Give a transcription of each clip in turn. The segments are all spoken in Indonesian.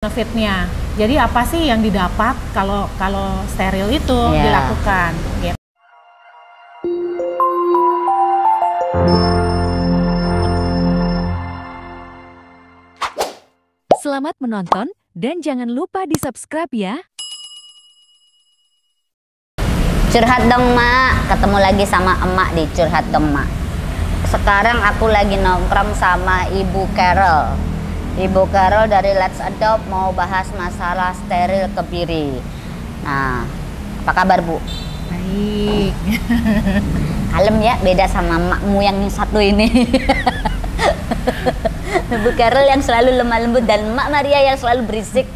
Benefitnya. Jadi apa sih yang didapat kalau steril itu dilakukan? Gitu. Selamat menonton dan jangan lupa di-subscribe ya. Curhat dong, Mak. Ketemu lagi sama emak di Curhat dong, Mak. Sekarang aku lagi nongkrong sama Ibu Carol. Ibu Carol dari Let's Adopt mau bahas masalah steril kebiri. Nah, apa kabar, Bu? Baik. Kalem ya, beda sama makmu yang satu ini. Ibu Carol yang selalu lemah lembut dan Mak Maria yang selalu berisik.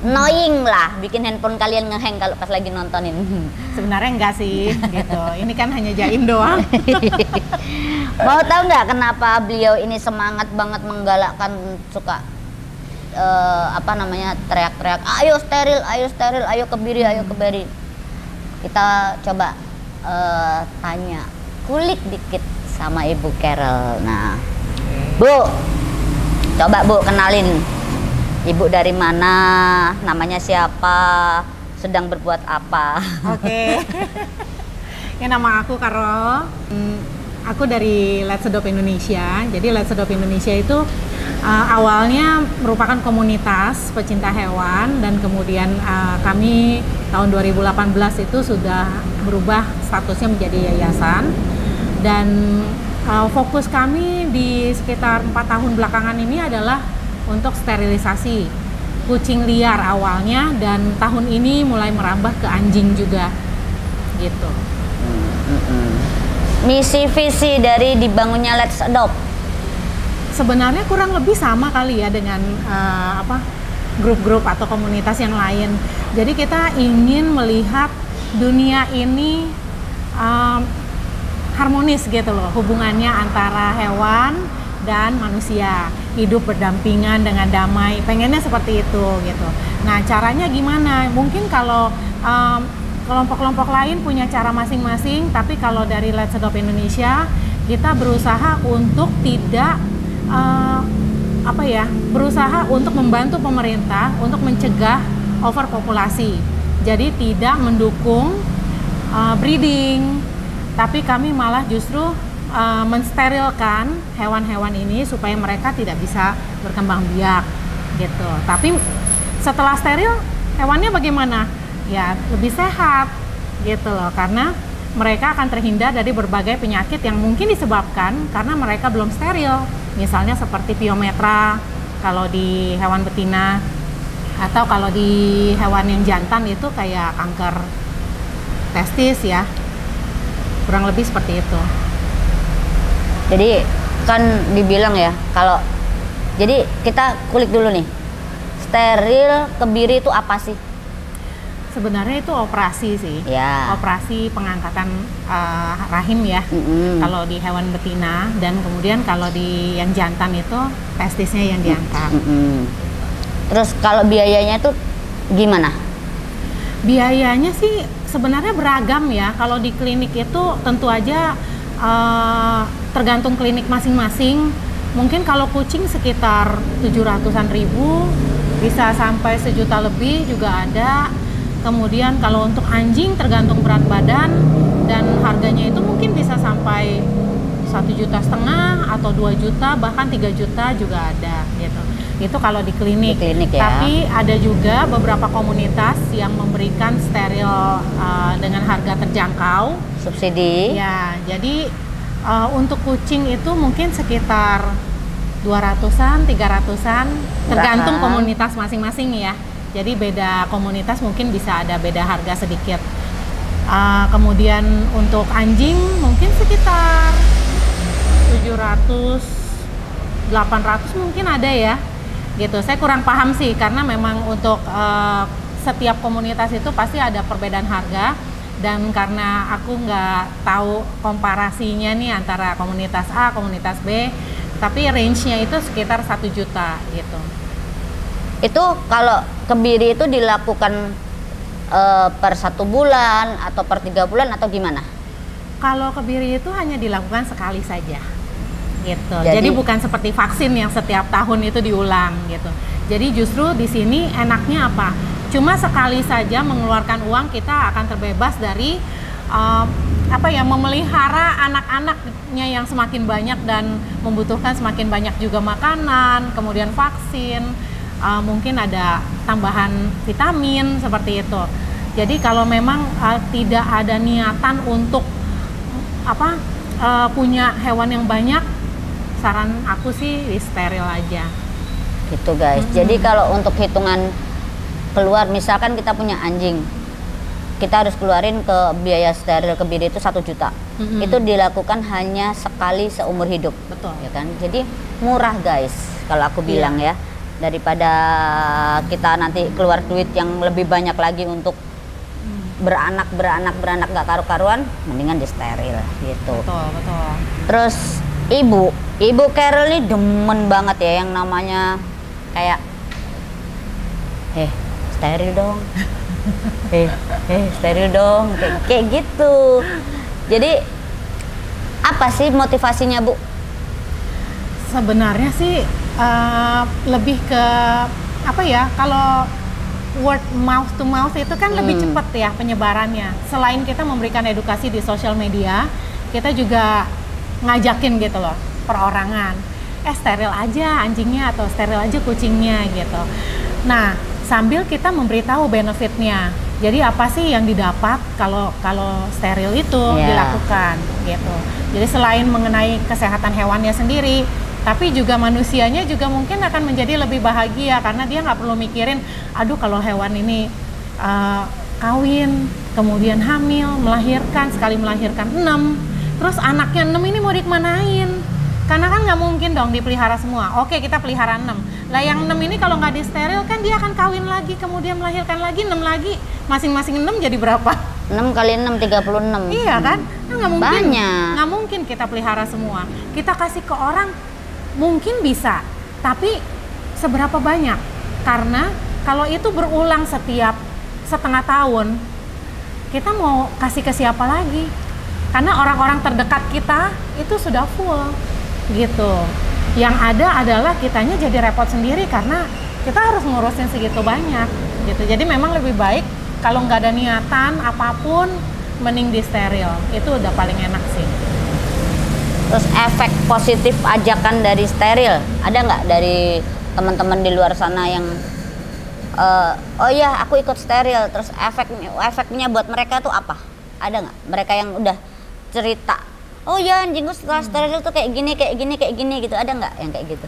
Annoying lah, bikin handphone kalian ngehang kalau pas lagi nontonin. Sebenarnya enggak sih, gitu. Ini kan hanya jaim doang. Mau tahu nggak kenapa beliau ini semangat banget menggalakkan, suka teriak-teriak, ayo steril, ayo steril, ayo kebiri, ayo kebiri. Kita coba tanya, kulik dikit sama Ibu Carol. Nah, Bu, coba Bu kenalin. Ibu dari mana, namanya siapa, sedang berbuat apa? Oke. Ya, nama aku Carol. Aku dari Let's Adopt Indonesia. Jadi Let's Adopt Indonesia itu awalnya merupakan komunitas pecinta hewan dan kemudian kami tahun 2018 itu sudah berubah statusnya menjadi yayasan dan fokus kami di sekitar 4 tahun belakangan ini adalah untuk sterilisasi kucing liar awalnya dan tahun ini mulai merambah ke anjing juga gitu. Misi visi dari dibangunnya Let's Adopt sebenarnya kurang lebih sama kali ya dengan grup-grup atau komunitas yang lain. Jadi kita ingin melihat dunia ini harmonis gitu loh, hubungannya antara hewan dan manusia, hidup berdampingan dengan damai, pengennya seperti itu gitu. Nah, caranya gimana? Mungkin kalau kelompok-kelompok lain punya cara masing-masing, tapi kalau dari Let's Adopt Indonesia kita berusaha untuk tidak berusaha untuk membantu pemerintah untuk mencegah overpopulasi. Jadi tidak mendukung breeding, tapi kami malah justru mensterilkan hewan-hewan ini supaya mereka tidak bisa berkembang biak gitu. Tapi setelah steril hewannya bagaimana? Ya lebih sehat gitu loh, karena mereka akan terhindar dari berbagai penyakit yang mungkin disebabkan karena mereka belum steril, misalnya seperti piometra kalau di hewan betina, atau kalau di hewan yang jantan itu kayak kanker testis ya, kurang lebih seperti itu. Jadi kan dibilang ya, kalau jadi kita kulik dulu nih, steril kebiri itu apa sih? Sebenarnya itu operasi sih, ya. Operasi pengangkatan rahim ya, kalau di hewan betina, dan kemudian kalau di yang jantan itu testisnya yang diangkat. Terus kalau biayanya itu gimana? Biayanya sih sebenarnya beragam ya, kalau di klinik itu tentu aja tergantung klinik masing-masing. Mungkin kalau kucing sekitar 700-an ribu, bisa sampai 1 juta lebih juga ada. Kemudian kalau untuk anjing tergantung berat badan dan harganya itu mungkin bisa sampai 1,5 juta atau 2 juta, bahkan 3 juta juga ada gitu. Itu kalau di klinik, ya. Tapi ada juga beberapa komunitas yang memberikan steril dengan harga terjangkau, subsidi ya. Jadi untuk kucing itu mungkin sekitar 200-an, 300-an, tergantung komunitas masing-masing ya. Jadi beda komunitas mungkin bisa ada beda harga sedikit. Kemudian untuk anjing mungkin sekitar 700, 800 mungkin ada ya. Gitu. Saya kurang paham sih karena memang untuk setiap komunitas itu pasti ada perbedaan harga. Dan karena aku nggak tahu komparasinya nih antara komunitas A, komunitas B, tapi range-nya itu sekitar 1 juta gitu. Itu kalau kebiri itu dilakukan per 1 bulan atau per 3 bulan atau gimana? Kalau kebiri itu hanya dilakukan sekali saja gitu. Jadi bukan seperti vaksin yang setiap tahun itu diulang gitu. Jadi justru di sini enaknya apa? Cuma sekali saja mengeluarkan uang kita akan terbebas dari memelihara anak-anaknya yang semakin banyak dan membutuhkan semakin banyak juga makanan, kemudian vaksin, mungkin ada tambahan vitamin seperti itu. Jadi kalau memang tidak ada niatan untuk punya hewan yang banyak, saran aku sih di steril aja. Gitu guys. Mm-hmm. Jadi kalau untuk hitungan keluar, misalkan kita punya anjing, kita harus keluarin ke biaya steril ke bidik itu 1 juta. Mm-hmm. Itu dilakukan hanya sekali seumur hidup. Betul. Ya kan? Jadi murah guys, kalau aku bilang ya. Daripada kita nanti keluar duit yang lebih banyak lagi untuk beranak nggak karu-karuan, mendingan di steril gitu. Betul, betul. Terus ibu Carol ini demen banget ya yang namanya kayak steril dong. Steril dong. Kayak gitu. Jadi apa sih motivasinya, Bu? Sebenarnya sih lebih ke kalau word mouth to mouth itu kan lebih cepat ya penyebarannya. Selain kita memberikan edukasi di sosial media, kita juga ngajakin gitu loh perorangan. Steril aja anjingnya atau steril aja kucingnya gitu. Nah, sambil kita memberitahu benefitnya. Jadi apa sih yang didapat kalau steril itu dilakukan gitu. Jadi selain mengenai kesehatan hewannya sendiri, tapi juga manusianya juga mungkin akan menjadi lebih bahagia karena dia nggak perlu mikirin, aduh kalau hewan ini kawin, kemudian hamil, melahirkan, sekali melahirkan 6, terus anaknya 6 ini mau dikemanain? Karena kan nggak mungkin dong dipelihara semua. Oke, kita pelihara 6. Lah yang 6 ini kalau nggak disteril kan dia akan kawin lagi, kemudian melahirkan lagi 6 lagi. Masing-masing 6 jadi berapa? 6 kali 6, 36. Iya kan? Nggak mungkin. Banyak. Nggak mungkin kita pelihara semua. Kita kasih ke orang. Mungkin bisa, tapi seberapa banyak? Karena kalau itu berulang setiap setengah tahun, kita mau kasih ke siapa lagi? Karena orang-orang terdekat kita itu sudah full, gitu. Yang ada adalah kitanya jadi repot sendiri karena kita harus ngurusin segitu banyak, gitu. Jadi memang lebih baik kalau nggak ada niatan apapun, mending di steril. Itu udah paling enak sih. Terus efek positif ajakan dari steril, ada nggak dari teman-teman di luar sana yang aku ikut steril, terus efeknya buat mereka tuh apa? Ada nggak? Mereka yang udah cerita, oh ya anjingku setelah steril tuh kayak gini gitu, ada nggak yang kayak gitu?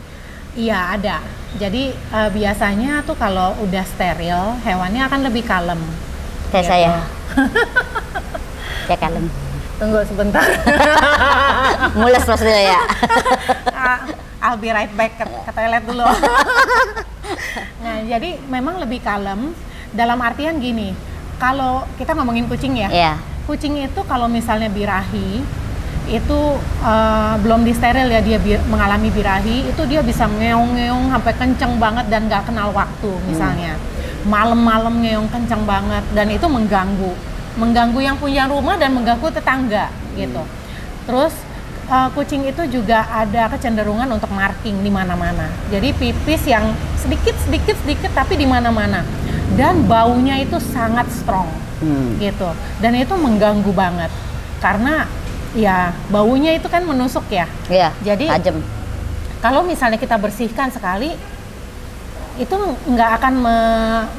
Iya ada. Jadi biasanya tuh kalau udah steril, hewannya akan lebih kalem. Kayak saya. Kayak kalem. Tunggu sebentar. Mules maksudnya ya. I'll be right back ke toilet dulu. Nah, jadi memang lebih kalem dalam artian gini. Kalau kita ngomongin kucing ya. Yeah. Kucing itu kalau misalnya birahi itu belum disteril ya, dia mengalami birahi, itu dia bisa ngeong-ngeong sampai kenceng banget dan nggak kenal waktu misalnya. Malam-malam ngeong kenceng banget dan itu mengganggu yang punya rumah dan mengganggu tetangga gitu. Terus kucing itu juga ada kecenderungan untuk marking di mana-mana. Jadi pipis yang sedikit tapi di mana-mana dan baunya itu sangat strong gitu. Dan itu mengganggu banget karena ya baunya itu kan menusuk ya. Iya. Jadi tajam. Kalau misalnya kita bersihkan sekali, itu nggak akan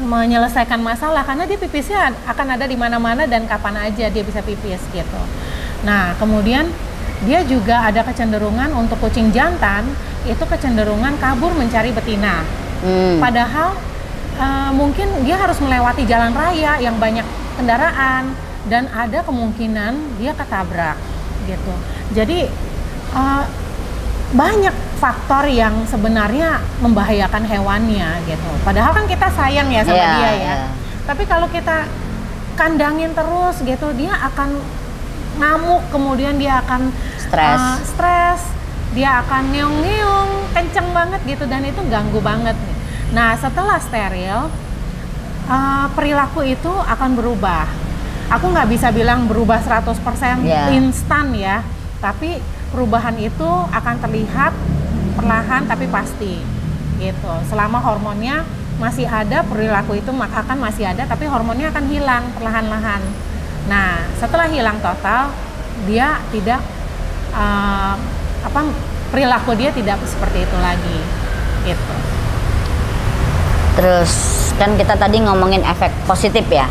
menyelesaikan masalah karena dia pipisnya akan ada di mana-mana dan kapan aja dia bisa pipis gitu. Nah kemudian dia juga ada kecenderungan untuk kucing jantan itu kecenderungan kabur mencari betina. Padahal mungkin dia harus melewati jalan raya yang banyak kendaraan dan ada kemungkinan dia ketabrak gitu. Jadi banyak faktor yang sebenarnya membahayakan hewannya gitu. Padahal kan kita sayang ya sama dia ya. Yeah. Tapi kalau kita kandangin terus gitu, dia akan ngamuk, kemudian dia akan stres, dia akan ngeong-ngeong, kenceng banget gitu dan itu ganggu banget. Nah setelah steril, perilaku itu akan berubah. Aku nggak bisa bilang berubah 100% instan ya, tapi perubahan itu akan terlihat perlahan tapi pasti gitu. Selama hormonnya masih ada, perilaku itu akan masih ada, tapi hormonnya akan hilang perlahan-lahan. Nah, setelah hilang total, dia tidak perilaku dia tidak seperti itu lagi, gitu. Terus kan kita tadi ngomongin efek positif ya.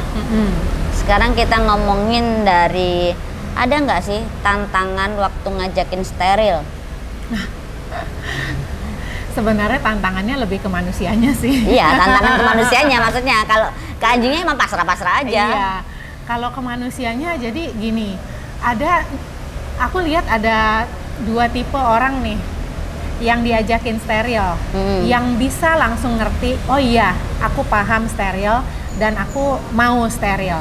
Sekarang kita ngomongin dari ada nggak sih tantangan waktu ngajakin steril? Nah, sebenarnya tantangannya lebih ke manusianya sih. Iya, tantangan ke manusianya maksudnya. Kalau ke anjingnya emang pasrah-pasrah aja. Iya. Kalau ke manusianya jadi gini, aku lihat ada dua tipe orang nih yang diajakin steril, yang bisa langsung ngerti, oh iya, aku paham steril dan aku mau steril.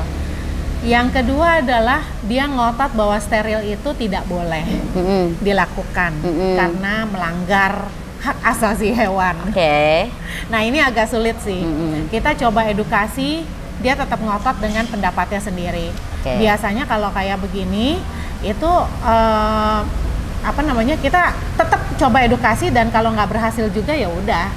Yang kedua adalah dia ngotot bahwa steril itu tidak boleh dilakukan karena melanggar hak asasi hewan. Okay. Nah ini agak sulit sih. Kita coba edukasi, dia tetap ngotot dengan pendapatnya sendiri. Okay. Biasanya kalau kayak begini itu kita tetap coba edukasi, dan kalau nggak berhasil juga ya udah,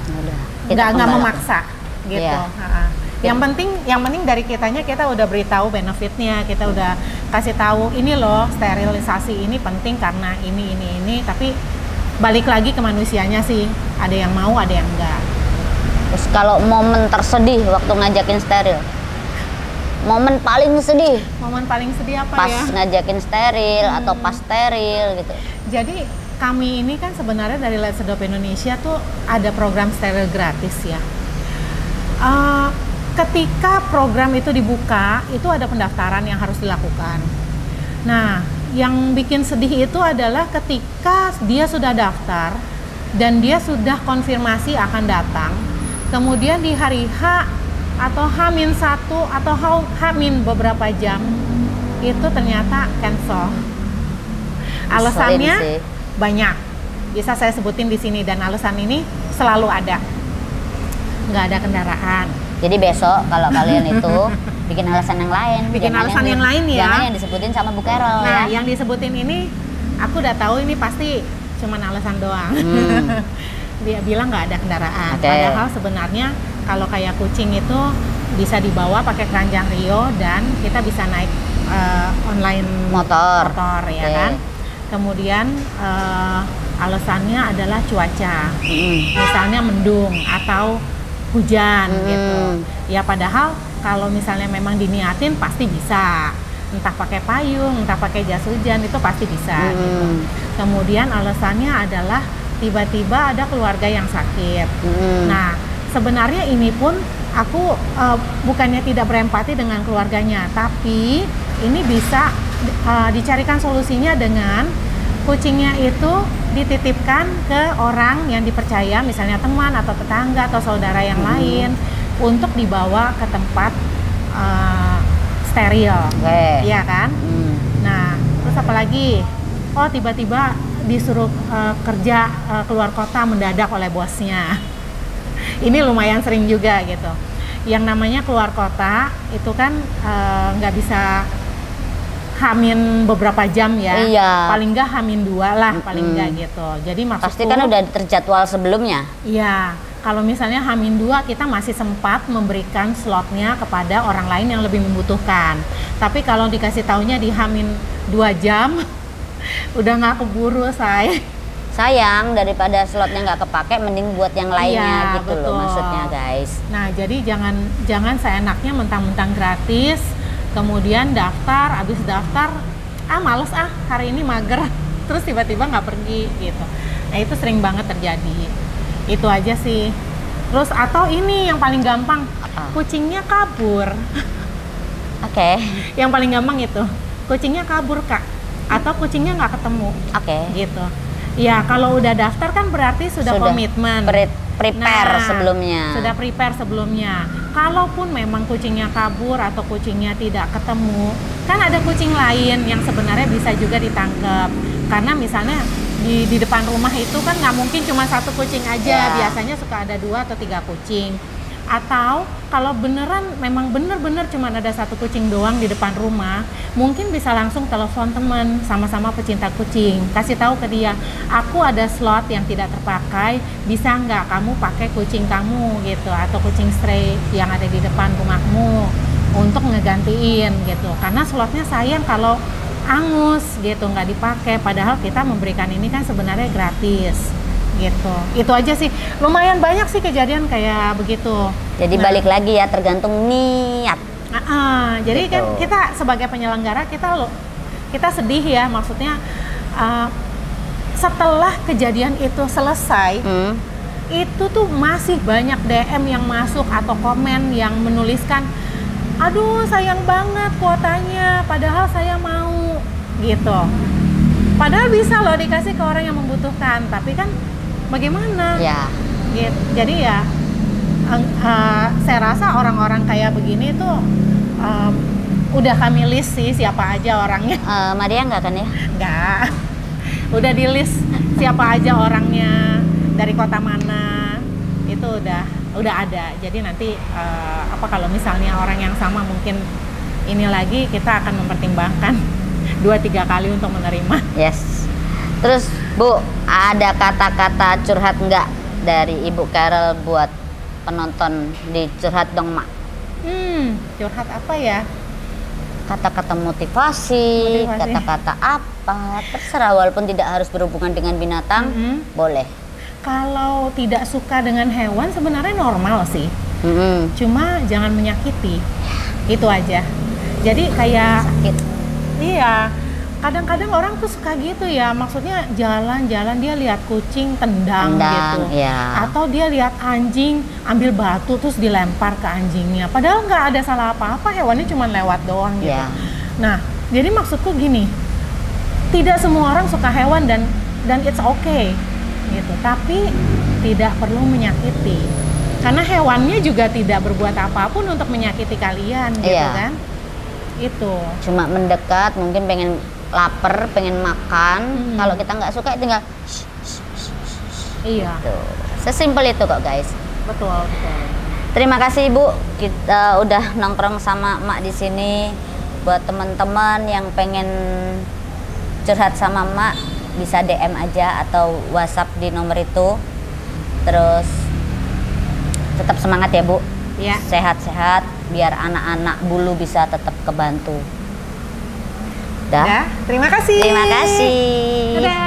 nggak memaksa gitu. Yeah. Yang penting dari kitanya, kita udah beritahu benefitnya, kita udah kasih tahu ini loh, sterilisasi ini penting karena ini, tapi balik lagi ke manusianya sih, ada yang mau, ada yang enggak. Terus kalau momen tersedih waktu ngajakin steril, momen paling sedih apa ya? Pas ngajakin steril atau pas steril gitu. Jadi kami ini kan sebenarnya dari Let's Adopt Indonesia tuh ada program steril gratis ya. Ketika program itu dibuka, itu ada pendaftaran yang harus dilakukan. Nah, yang bikin sedih itu adalah ketika dia sudah daftar dan dia sudah konfirmasi akan datang, kemudian di hari H atau H-1 atau H-min beberapa jam itu ternyata cancel. Alasannya banyak, bisa saya sebutin di sini, dan alasan ini selalu ada. Nggak ada kendaraan. Jadi besok kalau kalian itu bikin alasan yang lain, jangan yang lain ya. Jangan yang disebutin sama Bu Carol. Nah, yang disebutin ini aku udah tahu ini pasti cuman alasan doang. Dia bilang nggak ada kendaraan. Okay. Padahal sebenarnya kalau kayak kucing itu bisa dibawa pakai keranjang Rio dan kita bisa naik online motor ya kan. Kemudian alasannya adalah cuaca, misalnya mendung atau hujan gitu. Ya padahal kalau misalnya memang diniatin pasti bisa, entah pakai payung, entah pakai jas hujan itu pasti bisa gitu. Kemudian alasannya adalah tiba-tiba ada keluarga yang sakit. Nah sebenarnya ini pun aku bukannya tidak berempati dengan keluarganya, tapi ini bisa dicarikan solusinya dengan kucingnya itu dititipkan ke orang yang dipercaya, misalnya teman atau tetangga atau saudara yang lain, untuk dibawa ke tempat steril, ya kan? Nah, terus apalagi? Oh, tiba-tiba disuruh kerja keluar kota mendadak oleh bosnya. Ini lumayan sering juga gitu. Yang namanya keluar kota itu kan nggak bisa H-min beberapa jam ya, paling nggak H-2 lah, paling nggak gitu. Jadi maksudku pasti kan udah terjadwal sebelumnya. Iya, kalau misalnya H-2 kita masih sempat memberikan slotnya kepada orang lain yang lebih membutuhkan. Tapi kalau dikasih taunya di H-2 jam, udah nggak keburu sayang. Daripada slotnya nggak kepake, mending buat yang lainnya gitu loh maksudnya guys. Nah jadi jangan seenaknya mentang-mentang gratis. Kemudian daftar, abis daftar, males hari ini mager, terus tiba-tiba nggak pergi gitu. Nah itu sering banget terjadi. Itu aja sih. Terus atau ini yang paling gampang, kucingnya kabur. Oke. Yang paling gampang itu, kucingnya kabur Kak, atau kucingnya nggak ketemu. Oke. Gitu. Ya kalau udah daftar kan berarti sudah komitmen. Prepare sebelumnya. Sudah prepare sebelumnya. Kalaupun memang kucingnya kabur atau kucingnya tidak ketemu, kan ada kucing lain yang sebenarnya bisa juga ditangkap. Karena misalnya di depan rumah itu kan nggak mungkin cuma satu kucing aja, biasanya suka ada 2 atau 3 kucing. Atau kalau beneran memang bener-bener cuma ada satu kucing doang di depan rumah, mungkin bisa langsung telepon temen sama-sama pecinta kucing, kasih tahu ke dia, aku ada slot yang tidak terpakai, bisa nggak kamu pakai kucing kamu gitu, atau kucing stray yang ada di depan rumahmu untuk ngegantiin gitu, karena slotnya sayang kalau angus gitu, nggak dipakai, padahal kita memberikan ini kan sebenarnya gratis gitu. Itu aja sih, lumayan banyak sih kejadian kayak begitu. Jadi balik lagi ya, tergantung niat. Jadi gitu. Kan kita sebagai penyelenggara kita sedih ya, maksudnya setelah kejadian itu selesai, itu tuh masih banyak DM yang masuk atau komen yang menuliskan, aduh sayang banget kuotanya, padahal saya mau gitu. Padahal bisa loh dikasih ke orang yang membutuhkan, tapi kan bagaimana? Ya. Gitu. Jadi ya, saya rasa orang-orang kayak begini tuh udah kami list sih siapa aja orangnya. Maria nggak kan ya? Nggak. Udah di list siapa aja orangnya, dari kota mana, itu udah ada. Jadi nanti kalau misalnya orang yang sama mungkin ini lagi, kita akan mempertimbangkan 2-3 kali untuk menerima. Yes. Terus Bu, ada kata-kata curhat nggak dari Ibu Carol buat penonton di Curhat Dong Mak? Curhat apa ya? Kata-kata motivasi, kata-kata apa, terserah, walaupun tidak harus berhubungan dengan binatang, boleh. Kalau tidak suka dengan hewan sebenarnya normal sih, cuma jangan menyakiti, itu aja. Jadi kayak sakit. Iya, kadang-kadang orang tuh suka gitu ya, maksudnya jalan-jalan dia lihat kucing tendang gitu, ya. Atau dia lihat anjing ambil batu terus dilempar ke anjingnya, padahal nggak ada salah apa-apa, hewannya cuma lewat doang gitu. Ya. Nah, jadi maksudku gini, tidak semua orang suka hewan dan it's okay gitu, tapi tidak perlu menyakiti, karena hewannya juga tidak berbuat apapun untuk menyakiti kalian gitu kan. Itu cuma mendekat, mungkin pengen lapar, pengen makan. Kalau kita nggak suka tinggal iya gitu. Sesimpel itu kok guys. Betul. Terima kasih Ibu, kita udah nongkrong sama Mak di sini. Buat teman-teman yang pengen curhat sama Mak, bisa DM aja atau WhatsApp di nomor itu. Terus tetap semangat ya Bu. Ya. Sehat-sehat, biar anak-anak bulu bisa tetap kebantu. Terima kasih. Terima kasih. Dadah.